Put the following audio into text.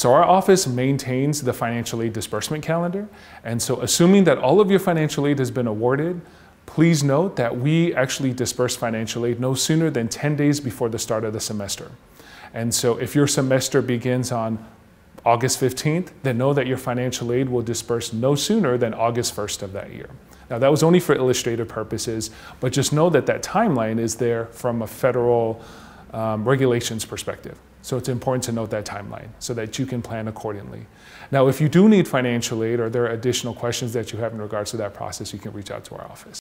So our office maintains the financial aid disbursement calendar. And so assuming that all of your financial aid has been awarded, please note that we actually disperse financial aid no sooner than 10 days before the start of the semester. And so if your semester begins on August 15th, then know that your financial aid will disperse no sooner than August 1st of that year. Now that was only for illustrative purposes, but just know that that timeline is there from a federal regulations perspective. So it's important to note that timeline so that you can plan accordingly. Now, if you do need financial aid or there are additional questions that you have in regards to that process, you can reach out to our office.